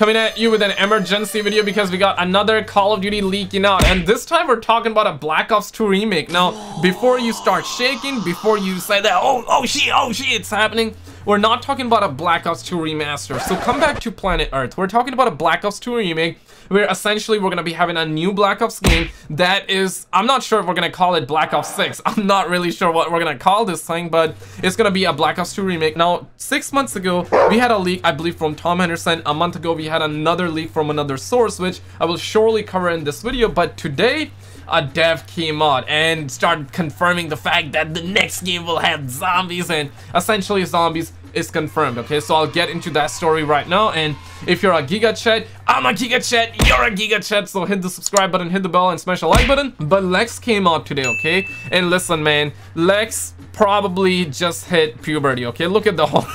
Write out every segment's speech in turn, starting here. coming at you with an emergency video because we got another Call of Duty leaking out, and this time we're talking about a Black Ops 2 remake. Now, before you start shaking, before you say that, oh shit, it's happening, we're not talking about a Black Ops 2 remaster. So come back to Planet Earth. We're talking about a Black Ops 2 remake where essentially we're gonna be having a new Black Ops game that is, I'm not sure if we're gonna call it Black Ops 6. I'm not really sure what we're gonna call this thing, but it's gonna be a Black Ops 2 remake. Now, 6 months ago, we had a leak, I believe, from Tom Henderson. A month ago, we had another leak from another source, which I will surely cover in this video, but today, a dev came out and started confirming the fact that the next game will have zombies, and essentially zombies is confirmed. Okay, so I'll get into that story right now, and if you're a Giga Chat, I'm a Giga Chat, you're a Giga Chat, so hit the subscribe button, hit the bell, and smash the like button. But Lex came out today, okay, and listen, man, Lex probably just hit puberty, okay, look at the whole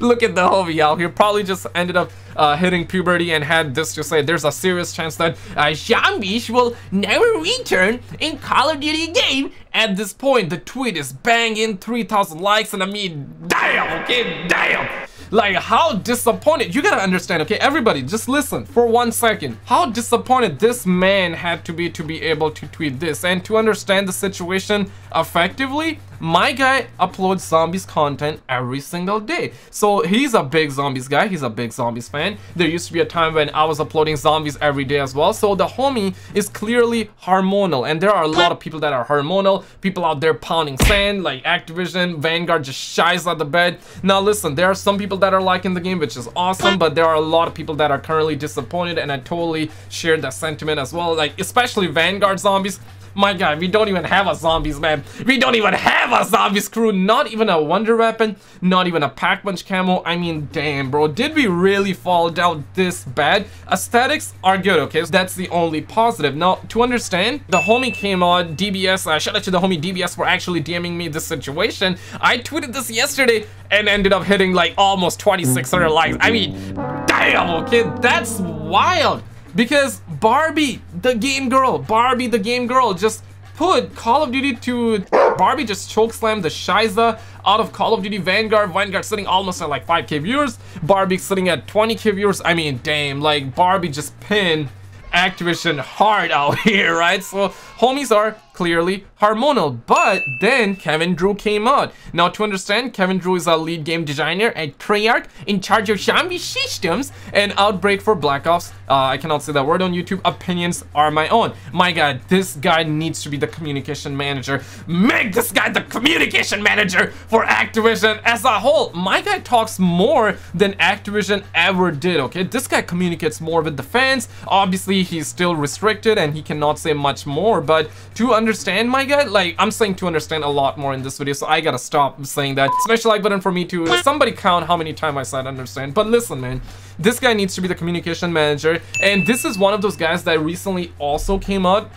look at the homie out here, probably just ended up hitting puberty and had this to say. There's a serious chance that Shambish will never return in Call of Duty game. At this point, the tweet is banging 3,000 likes, and I mean, damn, okay, damn. Like, how disappointed, you gotta understand, okay, everybody, just listen for 1 second. How disappointed this man had to be able to tweet this, and to understand the situation effectively, my guy uploads zombies content every single day. So he's a big zombies guy, he's a big zombies fan. There used to be a time when I was uploading zombies every day as well. So the homie is clearly hormonal, and there are a lot of people that are hormonal, people out there pounding sand, like Activision, Vanguard just shies out the bed. Now listen, there are some people that are liking the game, which is awesome, but there are a lot of people that are currently disappointed, and I totally share that sentiment as well, like especially Vanguard zombies. My god, we don't even have a zombies, man. We don't even have a zombies crew. Not even a wonder weapon, not even a pack punch camo. I mean, damn, bro, did we really fall down this bad? Aesthetics are good, okay, so that's the only positive. Now, to understand, the homie came on DBS, shout out to the homie DBS for actually DMing me this situation. I tweeted this yesterday and ended up hitting like almost 2,600 likes. I mean, damn, okay, that's wild. Because Barbie, the game girl, just put Call of Duty to... Barbie just chokeslammed the Shiza out of Call of Duty Vanguard. Vanguard sitting almost at like 5k viewers. Barbie sitting at 20k viewers. I mean, damn, like Barbie just pinned Activision hard out here, right? So homies are clearly hormonal. But then Kevin Drew came out. Now, to understand, Kevin Drew is a lead game designer at Treyarch, in charge of Zombie Systems and Outbreak for Black Ops. I cannot say that word on YouTube. Opinions are my own. My god, this guy needs to be the communication manager. Make this guy the communication manager for Activision as a whole. My guy talks more than Activision ever did, okay? This guy communicates more with the fans. Obviously, he's still restricted and he cannot say much more, but to understand, my guy, like I'm saying to understand a lot more in this video, so I gotta stop saying that. Smash the like button for me to somebody count how many times I said understand. But listen, man, this guy needs to be the communication manager, and this is one of those guys that recently also came out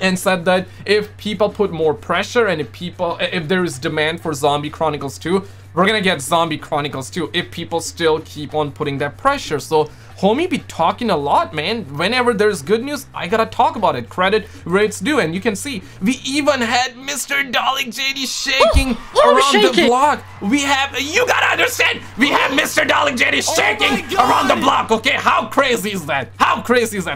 and said that if people put more pressure and if there is demand for Zombie Chronicles 2, we're gonna get Zombie Chronicles 2 if people still keep on putting that pressure. So homie be talking a lot, man. Whenever there's good news, I gotta talk about it. Credit where it's due, and you can see we even had Mr. Dolly JD shaking around the block. You gotta understand, we have Mr. Dolly JD shaking around the block, okay? How crazy is that?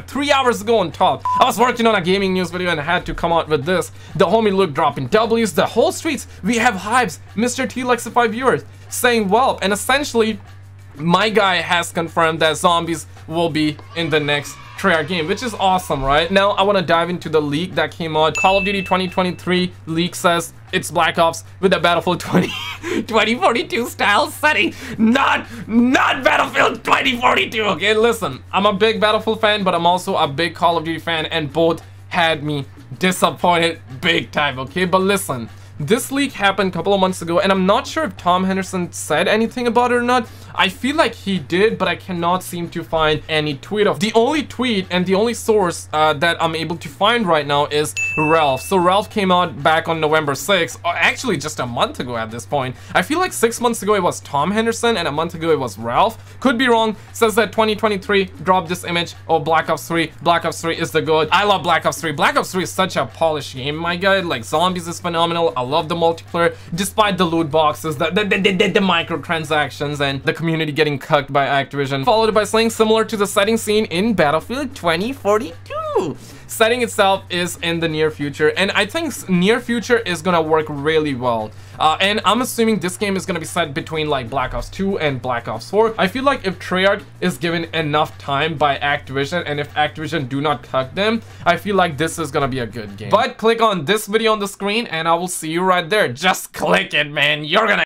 3 hours ago on top, I was working on a gaming news video and I had to come out with this. The homie Luke dropping W's, the whole streets, we have hypes. Mr. T Lexified viewers saying well, and essentially my guy has confirmed that zombies will be in the next Treyarch game, which is awesome, right? Now, I want to dive into the leak that came out. Call of Duty 2023 leak says it's Black Ops with a Battlefield 2042 style setting. Not Battlefield 2042, okay? Listen, I'm a big Battlefield fan, but I'm also a big Call of Duty fan, and both had me disappointed big time, okay? But listen, this leak happened a couple of months ago, and I'm not sure if Tom Henderson said anything about it or not. I feel like he did, but I cannot seem to find any tweet of. The only tweet and the only source that I'm able to find right now is Ralph. So Ralph came out back on November 6th, or actually just a month ago at this point. I feel like 6 months ago it was Tom Henderson and a month ago it was Ralph. Could be wrong. Says that 2023 dropped this image of Black Ops 3. Black Ops 3 is the good. I love Black Ops 3. Black Ops 3 is such a polished game, my guy. Like, zombies is phenomenal. I love the multiplayer, despite the loot boxes, the microtransactions, and the community community getting cucked by Activision, followed by slang similar to the setting seen in Battlefield 2042. Setting itself is in the near future, and I think near future is gonna work really well. And I'm assuming this game is gonna be set between like Black Ops 2 and Black Ops 4. I feel like if Treyarch is given enough time by Activision, and if Activision do not cuck them, I feel like this is gonna be a good game. But click on this video on the screen and I will see you right there. Just click it, man. You're gonna